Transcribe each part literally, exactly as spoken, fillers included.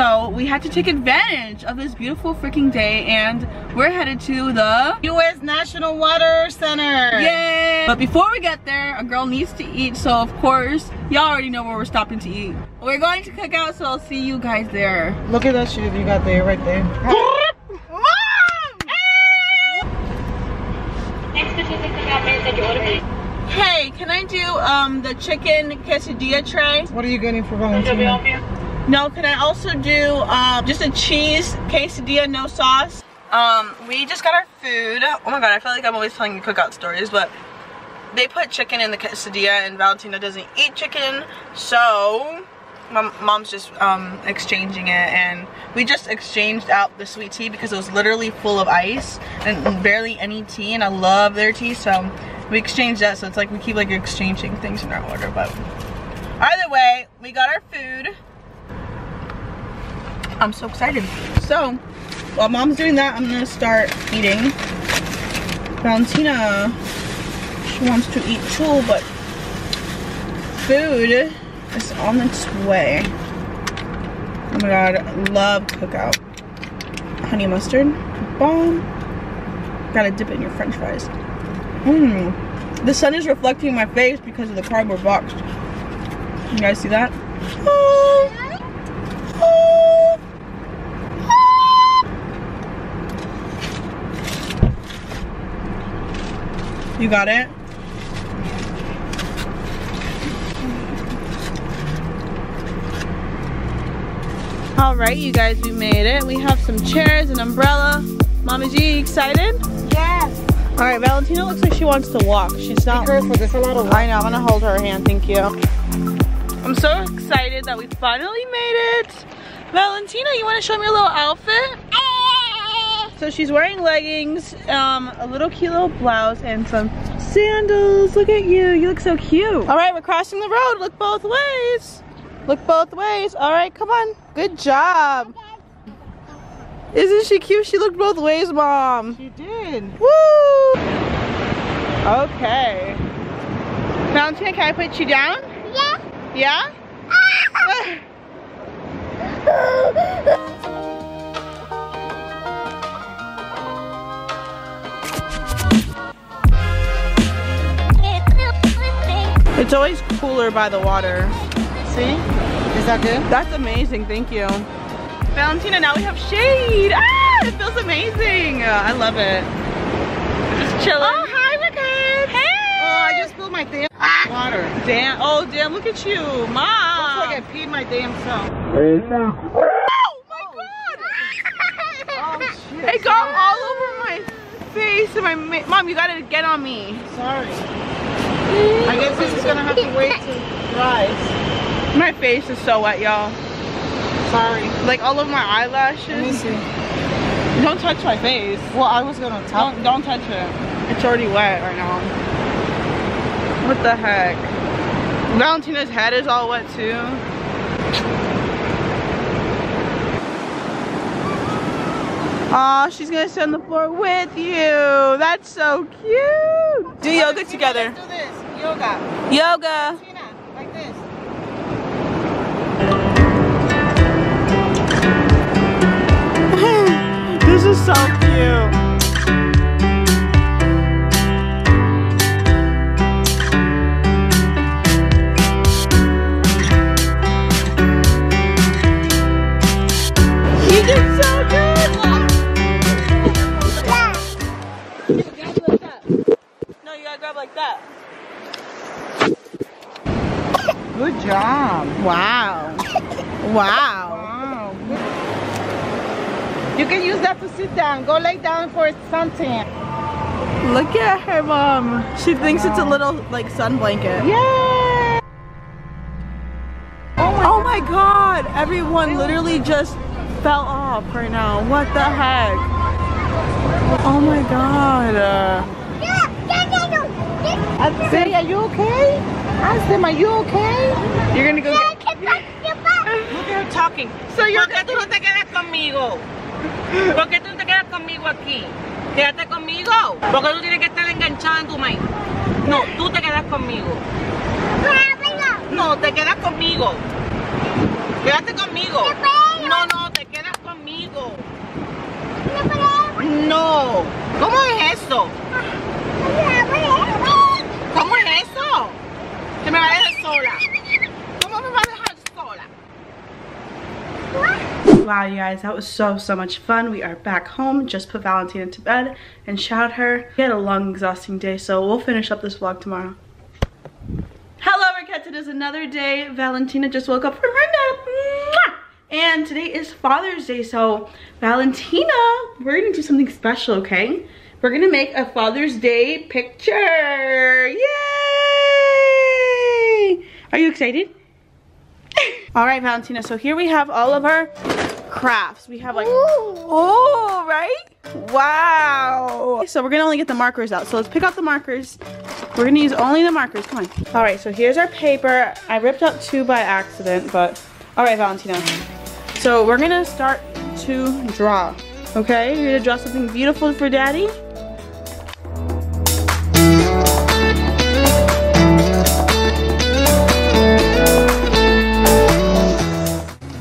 So we had to take advantage of this beautiful freaking day, and we're headed to the U S National Water Center. Yay! But before we get there, a girl needs to eat, so of course, y'all already know where we're stopping to eat. We're going to Cookout, so I'll see you guys there. Look at that shoes you got there, right there. Hey, can I do um, the chicken quesadilla tray? What are you getting for Valentina? No, can I also do um, just a cheese quesadilla, no sauce? Um, we just got our food. Oh my god, I feel like I'm always telling you Cookout stories, but they put chicken in the quesadilla and Valentina doesn't eat chicken, so my mom's just um, exchanging it, and we just exchanged out the sweet tea because it was literally full of ice and barely any tea, and I love their tea, so we exchanged that, so it's like we keep like exchanging things in our order, but either way, we got our food. I'm so excited. So, while mom's doing that, I'm gonna start eating. Valentina, she wants to eat too, but food is on its way. Oh my god, love Cookout. Honey mustard, bomb. Gotta dip it in your french fries. Mmm. The sun is reflecting my face because of the cardboard box. You guys see that? Oh. You got it? Alright you guys, we made it. We have some chairs, an umbrella. Mama G, excited? Yes. Alright, Valentina looks like she wants to walk. She's not. Be careful, there's a lot of water. I know, I'm gonna hold her hand, thank you. I'm so excited that we finally made it. Valentina, you wanna show me your little outfit? So she's wearing leggings, um, a little cute little blouse, and some sandals. Look at you, you look so cute. All right, we're crossing the road, look both ways. Look both ways, all right, come on. Good job. Isn't she cute? She looked both ways, Mom. She did. Woo! Okay. Valentina, can I put you down? Yeah. Yeah? Ah. It's always cooler by the water. See? Is that good? That's amazing, thank you. Valentina, now we have shade. Ah, it feels amazing. Oh, I love it. Just chilling. Oh, hi, Raquettes. Hey. Oh, I just spilled my damn ah. water. Damn, oh damn, look at you, Mom. Looks like I peed my damn self. Oh my God. Oh shit. It got all over my face and my, ma Mom, you gotta get on me. Sorry. I guess this is gonna have to wait to rise. My face is so wet, y'all. Sorry. Like all of my eyelashes. Let me see. Don't touch my face. Well, I was gonna touch it. Don't touch it. It's already wet right now. What the heck? Valentina's head is all wet too. Aw, she's gonna sit on the floor with you. That's so cute. Do yoga together. Let's do this. Yoga. Yoga. Valentina, like this. This is so cute. You did so good. You gotta grab like that. No, you gotta grab like that. Good job. Wow. Wow. Wow. You can use that to sit down. Go lay down for something. Look at her, Mom. She thinks it's a little like sun blanket. Yeah. Oh my, oh my God. God. Everyone literally just fell off right now. What the heck? Oh my God. Say, are you okay? Ask them, are you okay? You're gonna go. Yeah, get... back, get back. Look at her talking. So you're ¿Por qué tú no te quedas conmigo? ¿Por qué tú no te quedas conmigo aquí? Quédate conmigo. ¿Por qué tú tienes que estar enganchada en tu maíz? No, tú te quedas conmigo. No, te quedas conmigo. Quédate conmigo. No, no. eso? ¿Cómo es eso? Que me va a dejar sola. ¿Cómo me va a dejar sola? Wow, you guys, that was so, so much fun. We are back home, just put Valentina to bed and showered her. We had a long, exhausting day, so we'll finish up this vlog tomorrow. Hello, Raquettes, it is another day. Valentina just woke up from her nap. And today is Father's Day, so Valentina, we're gonna do something special, okay? We're gonna make a Father's Day picture. Yay! Are you excited? All right, Valentina, so here we have all of our crafts. We have like, oh, right? Wow. Okay, so we're gonna only get the markers out. So let's pick out the markers. We're gonna use only the markers, come on. All right, so here's our paper. I ripped out two by accident, but all right, Valentina. So we're gonna start to draw, okay? You're gonna draw something beautiful for Daddy.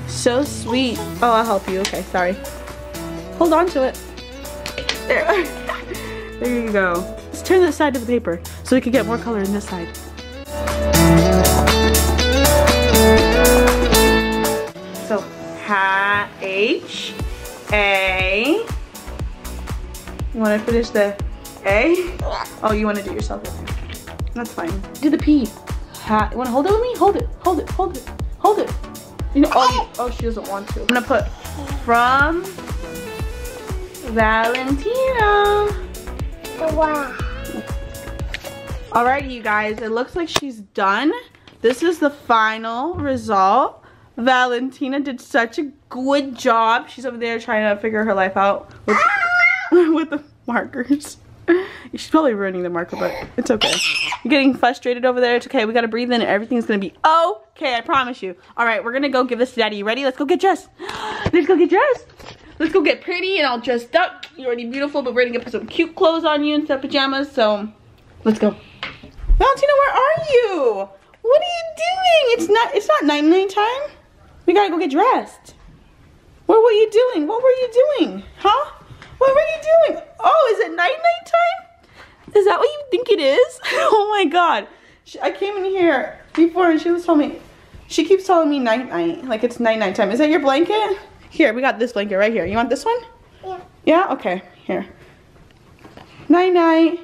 So sweet. Oh, I'll help you. Okay, sorry. Hold on to it. There. There you go. Let's turn this side of the paper so we can get more color in this side. So, H, A. You want to finish the A? Oh, you want to do yourself in there. That's fine. Do the P. Ha, you want to hold it with me? Hold it. Hold it. Hold it. Hold it. You know, oh, oh, she doesn't want to. I'm gonna put from Valentina. Wow. Alrighty, you guys, it looks like she's done. This is the final result. Valentina did such a good job. She's over there trying to figure her life out with, with the markers. She's probably ruining the marker, but it's okay. You're getting frustrated over there. It's okay. We got to breathe in. Everything's going to be okay. I promise you. All right. We're going to go give this to Daddy. You ready? Let's go get dressed. Let's go get dressed. Let's go get pretty and all dressed up. You're already beautiful, but we're going to put some cute clothes on you instead of pajamas. So let's go. Valentina, where are you? What are you doing? It's not, it's not night-night time. We got to go get dressed. What were you doing? What were you doing? Huh? What were you doing? Oh, is it night-night time? Is that what you think it is? Oh my God. She, I came in here before and she was telling me, she keeps telling me night-night, like it's night-night time. Is that your blanket? Here, we got this blanket right here. You want this one? Yeah. Yeah? Okay, here. Night-night.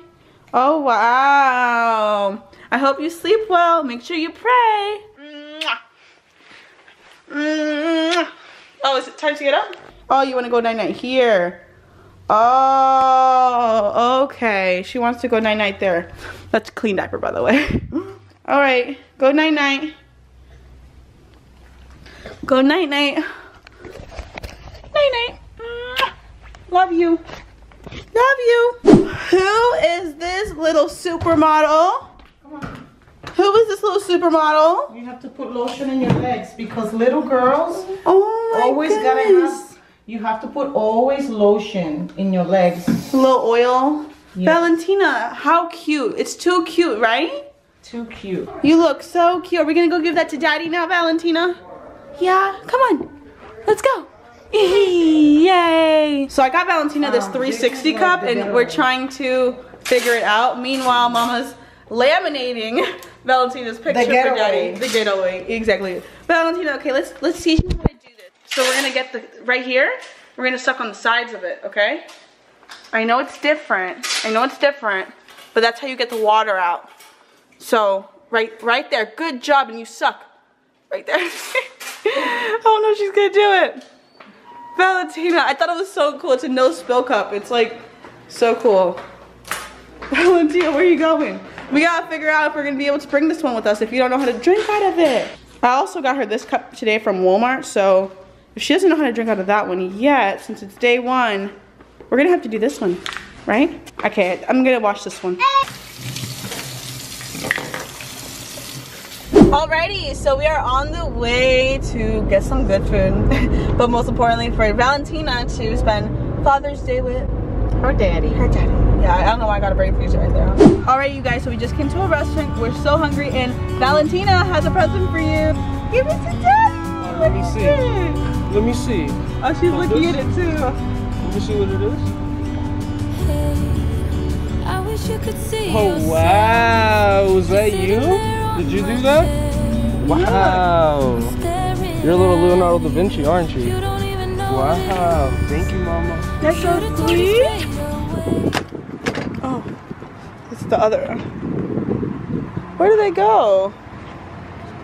Oh, wow. I hope you sleep well. Make sure you pray. Mwah. Mwah. Oh, is it time to get up? Oh, you want to go night-night here. Oh, okay. She wants to go night-night there. That's a clean diaper, by the way. All right, go night-night. Go night-night. Night-night. Love you. Love you. Who is this little supermodel? Come on. Who is this little supermodel? You have to put lotion in your legs because little girls oh my always goodness. gotta have You have to put always lotion in your legs. A little oil. Yes. Valentina, how cute. It's too cute, right? Too cute. You look so cute. Are we going to go give that to Daddy now, Valentina? Yeah, come on. Let's go. Yay. So I got Valentina this three sixty cup and we're trying to figure it out. Meanwhile, Mama's laminating Valentina's picture for Daddy. The getaway. Exactly. Valentina, okay, let's let's see. So we're gonna get the, right here, we're gonna suck on the sides of it, okay? I know it's different, I know it's different, but that's how you get the water out. So, right right there, good job, and you suck. Right there. Oh no, she's gonna do it. Valentina, I thought it was so cool, it's a no spill cup, it's like, so cool. Valentina, where are you going? We gotta figure out if we're gonna be able to bring this one with us if you don't know how to drink out of it. I also got her this cup today from Walmart, so if she doesn't know how to drink out of that one yet, since it's day one, we're gonna have to do this one, right? Okay, I'm gonna wash this one. Alrighty, so we are on the way to get some good food, but most importantly for Valentina to spend Father's Day with her daddy. Her daddy. Yeah, I don't know why I got a brain freezer right there. Alright, you guys, so we just came to a restaurant. We're so hungry, and Valentina has a present for you. Give it to Daddy. Let me see. Let me see. Oh, she's looking at it too. Let me see what it is. Oh wow, was that you? Did you do that? Wow. You're a little Leonardo da Vinci, aren't you? Wow, thank you, Mama. That's so sweet. Oh, it's the other one. Where do they go?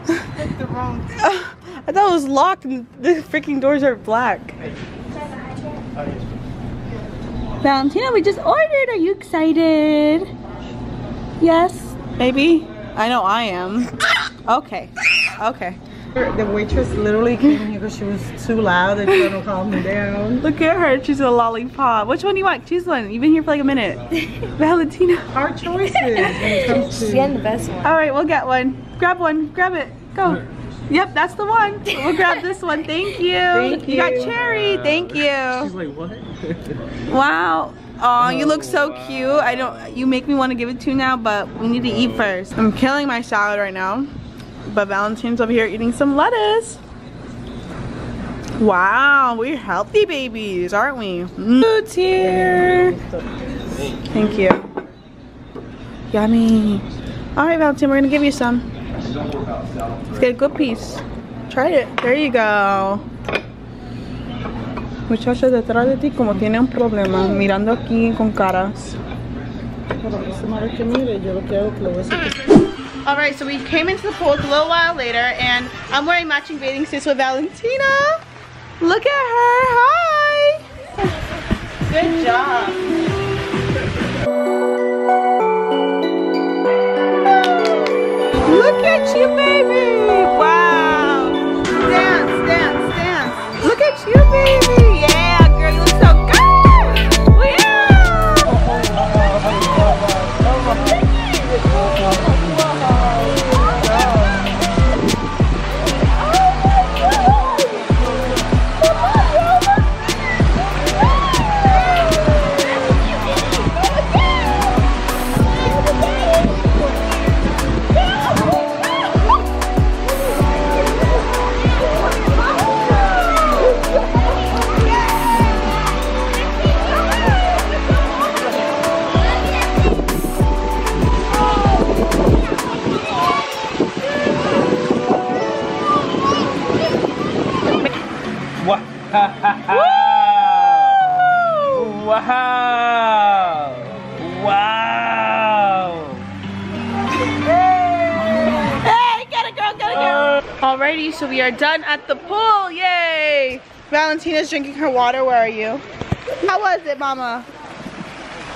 The wrong thing. I thought it was locked and the freaking doors are black. Valentina, we just ordered. Are you excited? Yes, baby? I know I am. Okay. Okay. The waitress literally came here because she was too loud and trying to calm me down. Look at her. She's a lollipop. Which one do you want? Choose one. You've been here for like a minute. Valentina. Our choices. She had the best one. All right, we'll get one. Grab one. Grab it. Go. Yep, that's the one. We'll grab this one. Thank you. Thank you. You got cherry. Wow. Thank you. She's like, what? Wow. Aw, oh, you look so wow. cute. I don't. You make me want to give it to you now, but we need to eat first. I'm killing my salad right now, but Valentine's over here eating some lettuce. Wow, we're healthy babies, aren't we? Food's here. Thank you. Yummy. All right, Valentine, we're gonna give you some. Let's get a good piece. Try it. There you go. Muchacha, detrás de ti como tiene un problema, mirando aquí con caras. Alright, so we came into the pool. It's a little while later, and I'm wearing matching bathing suits with Valentina. Look at her. Hi. Good job. Look at you, baby! Wow! Dance, dance, dance! Look at you, baby! Yeah, girl, you look so good! Wow! Wow! Hey, get it, girl, get it, girl! Alrighty, so we are done at the pool, yay! Valentina's drinking her water, where are you? How was it, Mama?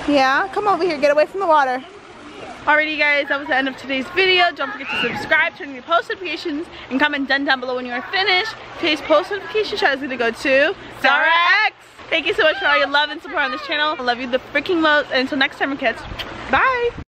Yeah? Come over here, get away from the water. Alrighty guys, that was the end of today's video. Don't forget to subscribe, turn on your post notifications, and comment done down below when you are finished. Today's post notification shout is gonna go to Sarah X. Thank you so much for all your love and support on this channel. I love you the freaking most, and until next time, kids, bye!